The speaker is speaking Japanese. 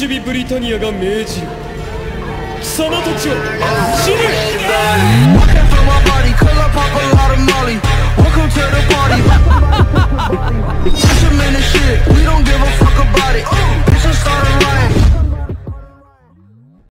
一尾ブリタニアが命じる貴様たちを死ね。